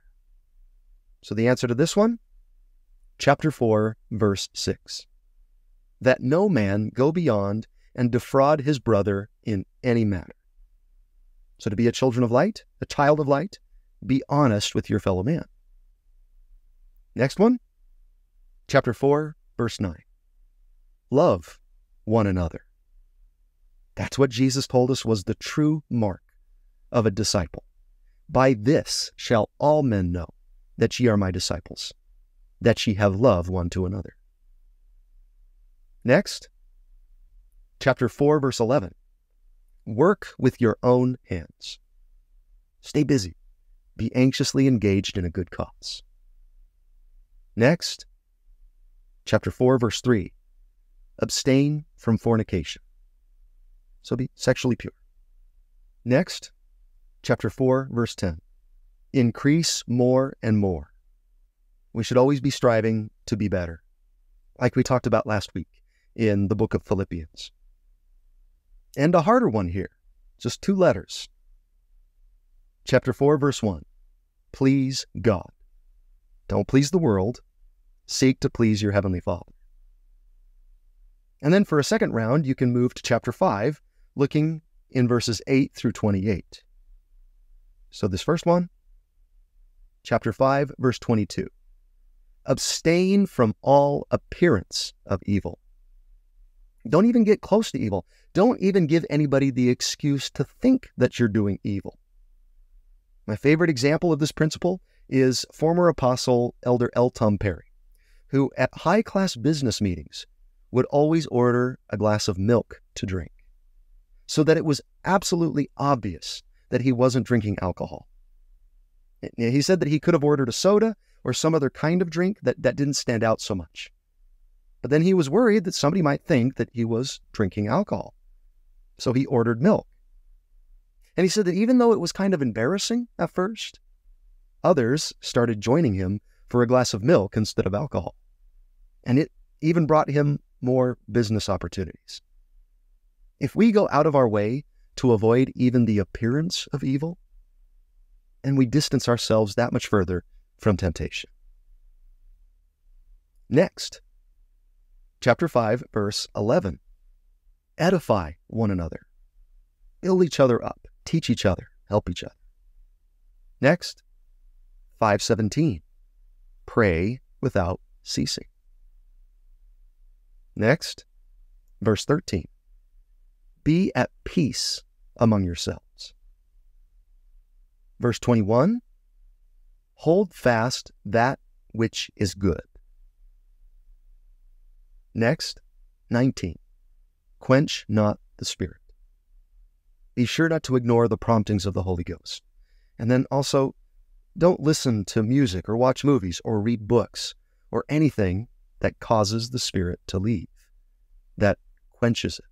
So the answer to this one, Chapter four, verse six. That no man go beyond and defraud his brother in any matter. So to be a children of light, a child of light, be honest with your fellow man. Next one, chapter four, verse nine. Love one another. That's what Jesus told us was the true mark of a disciple. By this shall all men know that ye are my disciples, that ye have love one to another. Next, chapter four, verse eleven. Work with your own hands. Stay busy. Be anxiously engaged in a good cause. Next, chapter four, verse three. Abstain from fornication. So be sexually pure. Next, chapter four, verse ten. Increase more and more. We should always be striving to be better, like we talked about last week in the book of Philippians. And a harder one here, just two letters. Chapter four, verse one, please God. Don't please the world, seek to please your Heavenly Father. And then for a second round, you can move to chapter five, looking in verses eight through twenty-eight. So this first one, chapter five, verse twenty-two. Abstain from all appearance of evil. Don't even get close to evil. Don't even give anybody the excuse to think that you're doing evil. My favorite example of this principle is former apostle Elder L. Tom Perry, who at high-class business meetings would always order a glass of milk to drink, so that it was absolutely obvious that he wasn't drinking alcohol. He said that he could have ordered a soda or some other kind of drink that, that didn't stand out so much. But then he was worried that somebody might think that he was drinking alcohol. So he ordered milk. And he said that even though it was kind of embarrassing at first, others started joining him for a glass of milk instead of alcohol. And it even brought him more business opportunities. If we go out of our way to avoid even the appearance of evil, and we distance ourselves that much further from temptation. Next, chapter five, verse eleven. Edify one another. Build each other up. Teach each other. Help each other. Next, five seventeen. Pray without ceasing. Next, verse thirteen. Be at peace among yourselves. Verse twenty-one, hold fast that which is good. Next, nineteen, quench not the Spirit. Be sure not to ignore the promptings of the Holy Ghost. And then also, don't listen to music or watch movies or read books or anything that causes the Spirit to leave, that quenches it.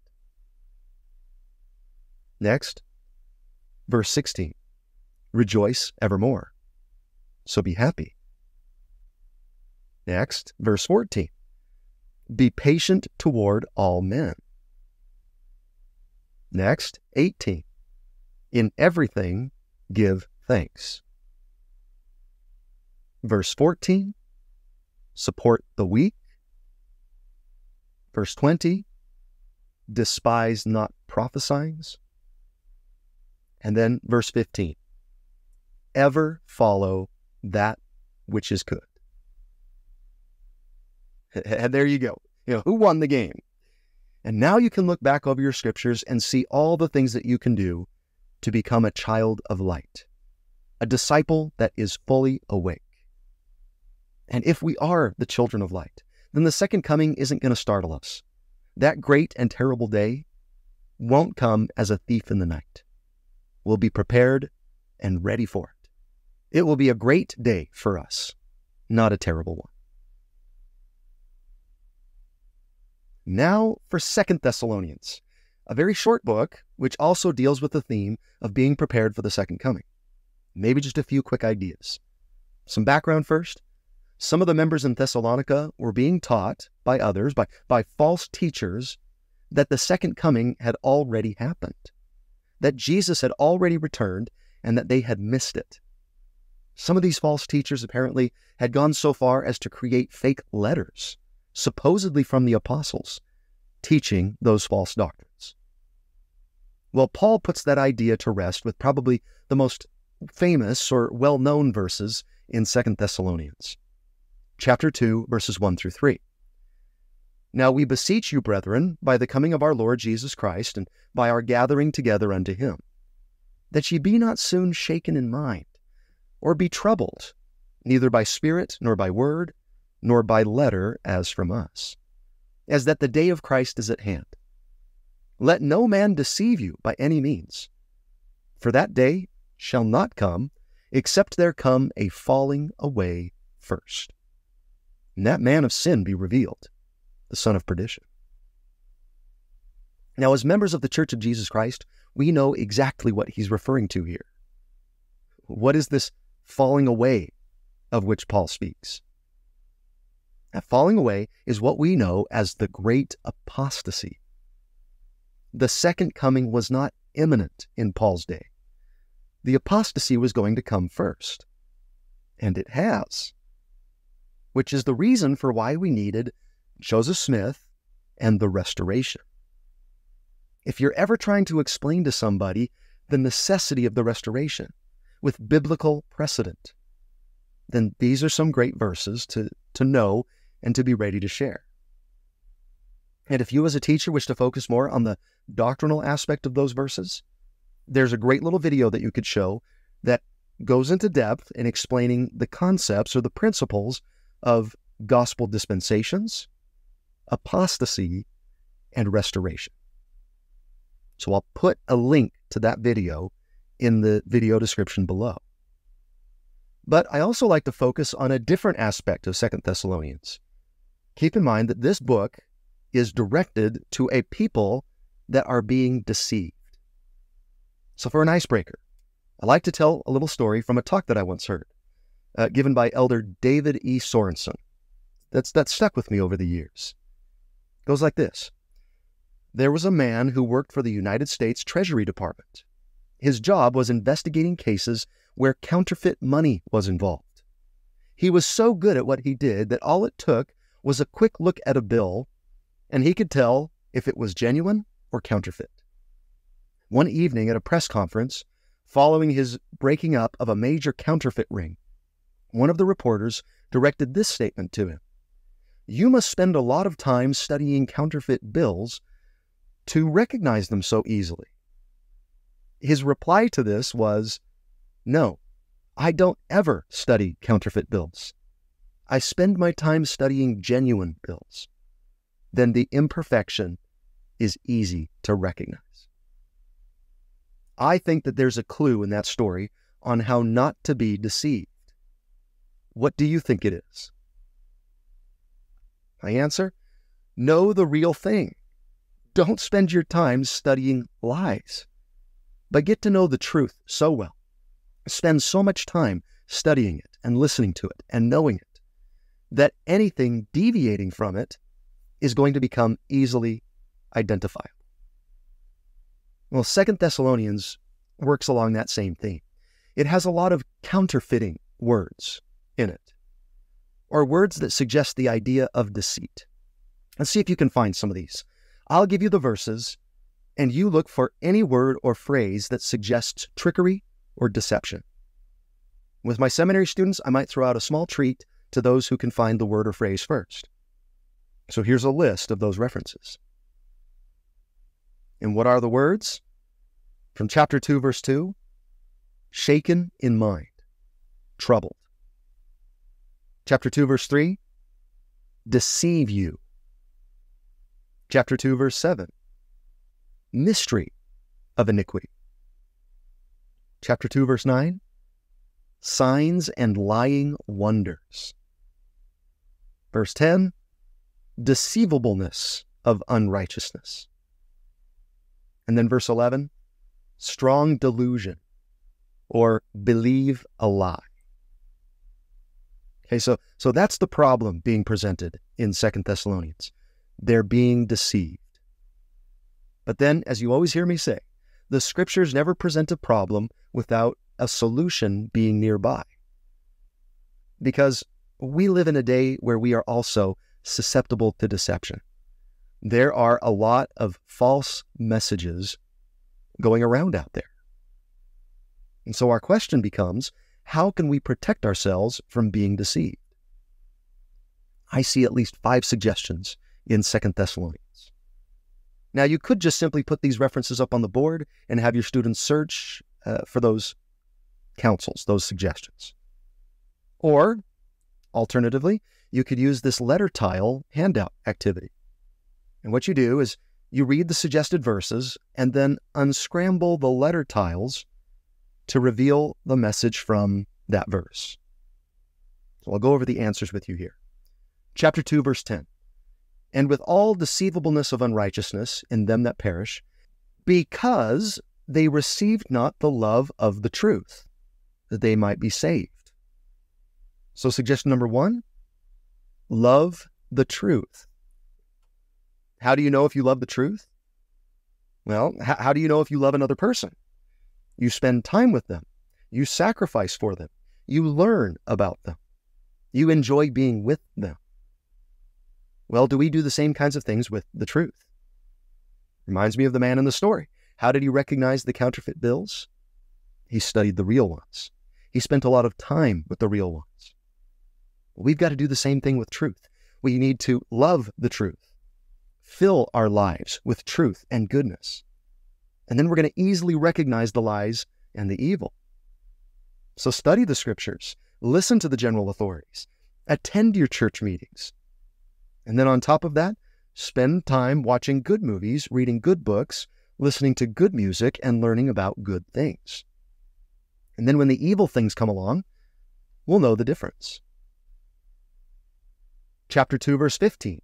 Next, verse sixteen. Rejoice evermore, so be happy. Next, verse fourteen. Be patient toward all men. Next, eighteen. In everything give thanks. Verse fourteen. Support the weak. Verse twenty. Despise not prophesying. And then verse fifteen. Ever follow that which is good. And there you go. You know, who won the game? And now you can look back over your scriptures and see all the things that you can do to become a child of light, a disciple that is fully awake. And if we are the children of light, then the second coming isn't going to startle us. That great and terrible day won't come as a thief in the night. We'll be prepared and ready for it. It will be a great day for us, not a terrible one. Now for Second Thessalonians, a very short book which also deals with the theme of being prepared for the second coming. Maybe just a few quick ideas. Some background first. Some of the members in Thessalonica were being taught by others, by, by false teachers, that the second coming had already happened, that Jesus had already returned, and that they had missed it. Some of these false teachers apparently had gone so far as to create fake letters, supposedly from the apostles, teaching those false doctrines. Well, Paul puts that idea to rest with probably the most famous or well-known verses in Second Thessalonians. Chapter two, verses one through three. Now we beseech you, brethren, by the coming of our Lord Jesus Christ, and by our gathering together unto him, that ye be not soon shaken in mind, or be troubled, neither by spirit, nor by word, nor by letter, as from us, as that the day of Christ is at hand. Let no man deceive you by any means, for that day shall not come, except there come a falling away first, and that man of sin be revealed, the son of perdition. Now, as members of the Church of Jesus Christ, we know exactly what he's referring to here. What is this falling away of which Paul speaks? That falling away is what we know as the great apostasy. The second coming was not imminent in Paul's day. The apostasy was going to come first, and it has, which is the reason for why we needed Joseph Smith and the restoration. If you're ever trying to explain to somebody the necessity of the restoration with biblical precedent, then these are some great verses to, to know and to be ready to share. And if you as a teacher wish to focus more on the doctrinal aspect of those verses, there's a great little video that you could show that goes into depth in explaining the concepts or the principles of gospel dispensations, apostasy, and restoration. So I'll put a link to that video in the video description below. But I also like to focus on a different aspect of Second Thessalonians. Keep in mind that this book is directed to a people that are being deceived. So for an icebreaker, I like to tell a little story from a talk that I once heard, uh, given by Elder David E. Sorensen. That's, that's stuck with me over the years. It goes like this. There was a man who worked for the United States Treasury Department. His job was investigating cases where counterfeit money was involved. He was so good at what he did that all it took was a quick look at a bill, and he could tell if it was genuine or counterfeit. One evening at a press conference, following his breaking up of a major counterfeit ring, one of the reporters directed this statement to him. You must spend a lot of time studying counterfeit bills to recognize them so easily. His reply to this was, no, I don't ever study counterfeit bills. I spend my time studying genuine bills. Then the imperfection is easy to recognize. I think that there's a clue in that story on how not to be deceived. What do you think it is? I answer, know the real thing. Don't spend your time studying lies, but get to know the truth so well. Spend so much time studying it and listening to it and knowing it that anything deviating from it is going to become easily identifiable. Well, Second Thessalonians works along that same theme. It has a lot of counterfeiting words in it, or words that suggest the idea of deceit. Let's see if you can find some of these. I'll give you the verses, and you look for any word or phrase that suggests trickery or deception. With my seminary students, I might throw out a small treat to those who can find the word or phrase first. So here's a list of those references. And what are the words? From chapter two, verse two, shaken in mind, troubled. Chapter two, verse three, deceive you. Chapter two, verse seven, mystery of iniquity. Chapter two, verse nine, signs and lying wonders. Verse ten, deceivableness of unrighteousness. And then verse eleven, strong delusion, or believe a lie. Okay, so, so that's the problem being presented in Second Thessalonians. They're being deceived. But then, as you always hear me say, the scriptures never present a problem without a solution being nearby. Because we live in a day where we are also susceptible to deception. There are a lot of false messages going around out there. And so our question becomes, how can we protect ourselves from being deceived? I see at least five suggestions in Second Thessalonians. Now, you could just simply put these references up on the board and have your students search uh, for those counsels, those suggestions. Or, alternatively, you could use this letter tile handout activity. And what you do is you read the suggested verses and then unscramble the letter tiles to reveal the message from that verse. So I'll go over the answers with you here. Chapter two, verse ten. And with all deceivableness of unrighteousness in them that perish, because they received not the love of the truth, that they might be saved. So suggestion number one, love the truth. How do you know if you love the truth? Well, how do you know if you love another person? You spend time with them. You sacrifice for them. You learn about them. You enjoy being with them. Well, do we do the same kinds of things with the truth? Reminds me of the man in the story. How did he recognize the counterfeit bills? He studied the real ones. He spent a lot of time with the real ones. We've got to do the same thing with truth. We need to love the truth. Fill our lives with truth and goodness. And then we're going to easily recognize the lies and the evil. So study the scriptures, listen to the general authorities, attend your church meetings. And then on top of that, spend time watching good movies, reading good books, listening to good music, and learning about good things. And then when the evil things come along, we'll know the difference. Chapter two, verse fifteen.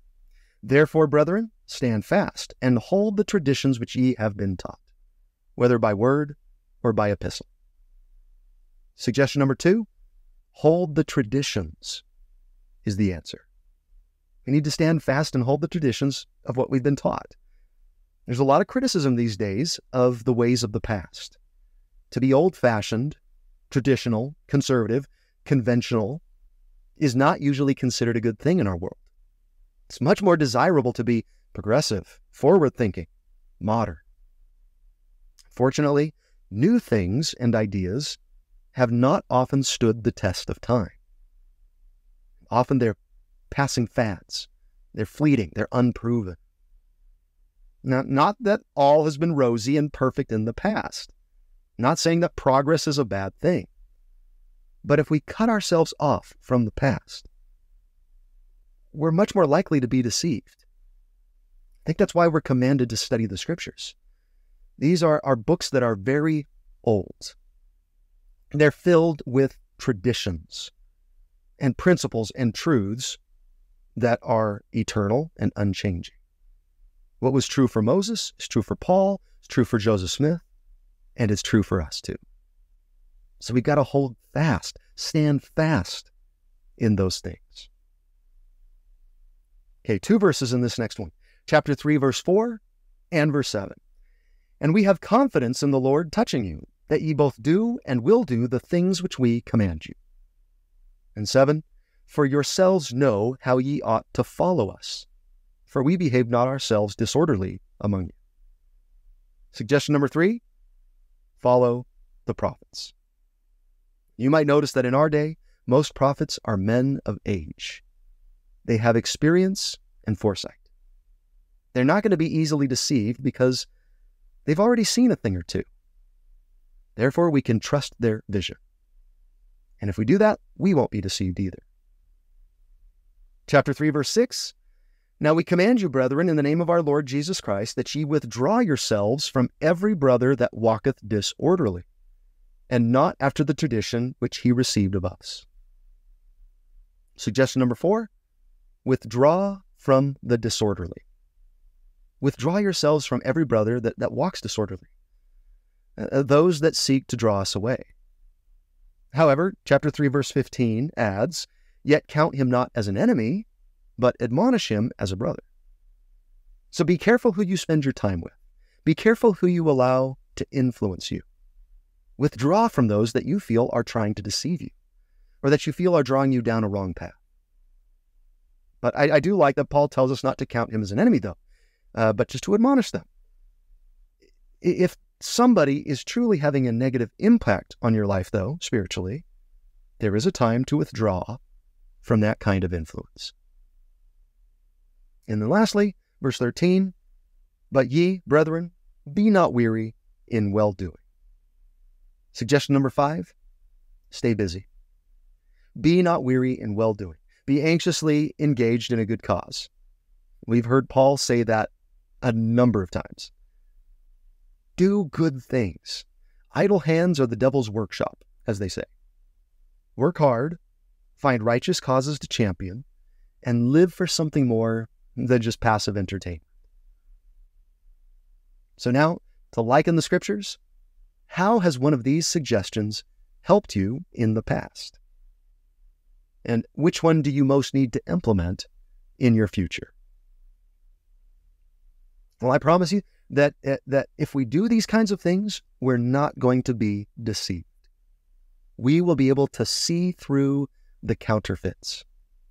Therefore, brethren, stand fast, and hold the traditions which ye have been taught, whether by word or by epistle. Suggestion number two, hold the traditions is the answer. We need to stand fast and hold the traditions of what we've been taught. There's a lot of criticism these days of the ways of the past. To be old-fashioned, traditional, conservative, conventional is not usually considered a good thing in our world. It's much more desirable to be progressive, forward-thinking, modern. Fortunately, new things and ideas have not often stood the test of time. Often they're passing fads. They're fleeting. They're unproven. Now, not that all has been rosy and perfect in the past. Not saying that progress is a bad thing. But if we cut ourselves off from the past, we're much more likely to be deceived. I think that's why we're commanded to study the Scriptures. These are, are books that are very old. They're filled with traditions and principles and truths that are eternal and unchanging. What was true for Moses is true for Paul, it's true for Joseph Smith, and it's true for us too. So we've got to hold fast, stand fast in those things. Okay, two verses in this next one. Chapter three, verse four and verse seven. And we have confidence in the Lord touching you, that ye both do and will do the things which we command you. And seven, for yourselves know how ye ought to follow us, for we behave not ourselves disorderly among you. Suggestion number three, follow the prophets. You might notice that in our day, most prophets are men of age. They have experience and foresight. They're not going to be easily deceived because they've already seen a thing or two. Therefore, we can trust their vision. And if we do that, we won't be deceived either. Chapter three, verse six. Now we command you, brethren, in the name of our Lord Jesus Christ, that ye withdraw yourselves from every brother that walketh disorderly, and not after the tradition which he received of us. Suggestion number four, withdraw from the disorderly. Withdraw yourselves from every brother that, that walks disorderly, uh, those that seek to draw us away. However, chapter three, verse fifteen adds, yet count him not as an enemy, but admonish him as a brother. So be careful who you spend your time with. Be careful who you allow to influence you. Withdraw from those that you feel are trying to deceive you, or that you feel are drawing you down a wrong path. But I, I do like that Paul tells us not to count him as an enemy, though, uh, but just to admonish them. If somebody is truly having a negative impact on your life, though, spiritually, there is a time to withdraw from that kind of influence. And then lastly, verse thirteen, but ye, brethren, be not weary in well-doing. Suggestion number five, stay busy. Be not weary in well-doing. Be anxiously engaged in a good cause. We've heard Paul say that a number of times. Do good things. Idle hands are the devil's workshop, as they say. Work hard, find righteous causes to champion, and live for something more than just passive entertainment. So now, to liken the Scriptures, how has one of these suggestions helped you in the past? And which one do you most need to implement in your future? Well, I promise you, That, that if we do these kinds of things, we're not going to be deceived. We will be able to see through the counterfeits,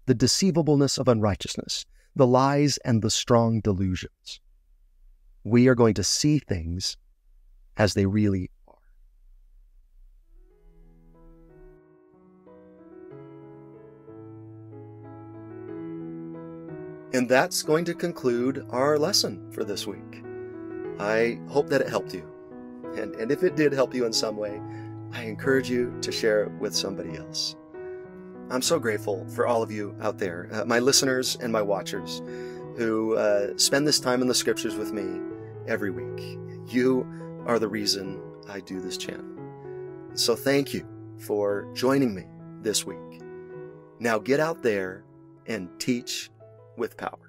the deceivableness of unrighteousness, the lies and the strong delusions. We are going to see things as they really are. And that's going to conclude our lesson for this week. I hope that it helped you, and, and if it did help you in some way, I encourage you to share it with somebody else. I'm so grateful for all of you out there, uh, my listeners and my watchers, who uh, spend this time in the Scriptures with me every week. You are the reason I do this channel. So thank you for joining me this week. Now get out there and teach with power.